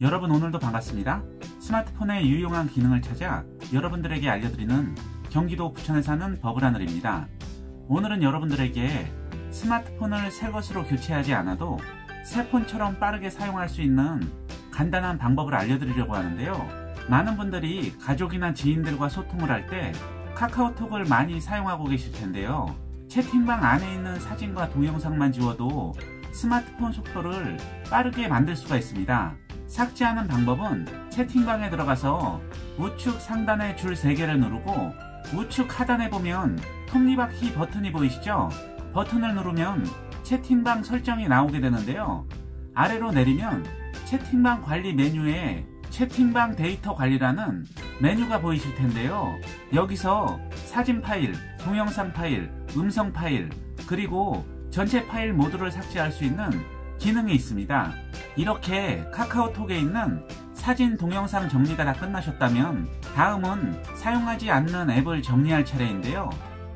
여러분 오늘도 반갑습니다. 스마트폰의 유용한 기능을 찾아 여러분들에게 알려드리는 경기도 부천에 사는 버블하늘입니다. 오늘은 여러분들에게 스마트폰을 새 것으로 교체하지 않아도 새 폰처럼 빠르게 사용할 수 있는 간단한 방법을 알려드리려고 하는데요. 많은 분들이 가족이나 지인들과 소통을 할 때 카카오톡을 많이 사용하고 계실 텐데요. 채팅방 안에 있는 사진과 동영상만 지워도 스마트폰 속도를 빠르게 만들 수가 있습니다. 삭제하는 방법은 채팅방에 들어가서 우측 상단에 줄 3개를 누르고 우측 하단에 보면 톱니바퀴 버튼이 보이시죠? 버튼을 누르면 채팅방 설정이 나오게 되는데요. 아래로 내리면 채팅방 관리 메뉴에 채팅방 데이터 관리라는 메뉴가 보이실 텐데요. 여기서 사진 파일, 동영상 파일, 음성 파일, 그리고 전체 파일 모두를 삭제할 수 있는 기능이 있습니다. 이렇게 카카오톡에 있는 사진, 동영상 정리가 다 끝나셨다면 다음은 사용하지 않는 앱을 정리할 차례인데요.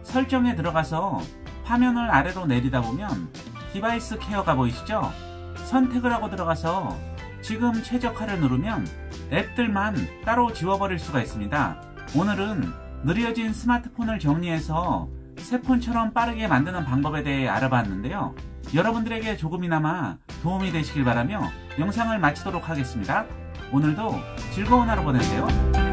설정에 들어가서 화면을 아래로 내리다 보면 디바이스 케어가 보이시죠? 선택을 하고 들어가서 지금 최적화를 누르면 앱들만 따로 지워버릴 수가 있습니다. 오늘은 느려진 스마트폰을 정리해서 새 폰처럼 빠르게 만드는 방법에 대해 알아봤는데요. 여러분들에게 조금이나마 도움이 되시길 바라며 영상을 마치도록 하겠습니다. 오늘도 즐거운 하루 보내세요.